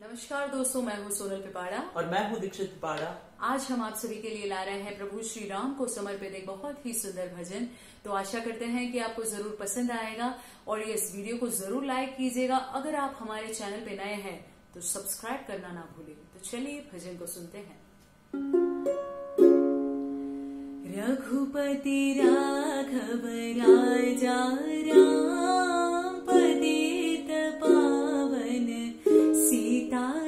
नमस्कार दोस्तों, मैं हूँ सोनल पिपाड़ा और मैं हूँ दीक्षित पिपाड़ा। आज हम आप सभी के लिए ला रहे हैं प्रभु श्री राम को समर्पित एक बहुत ही सुंदर भजन। तो आशा करते हैं कि आपको जरूर पसंद आएगा और इस वीडियो को जरूर लाइक कीजिएगा। अगर आप हमारे चैनल पे नए हैं तो सब्सक्राइब करना ना भूलें। तो चलिए भजन को सुनते हैं। रघुपति राघव राजा राम सीता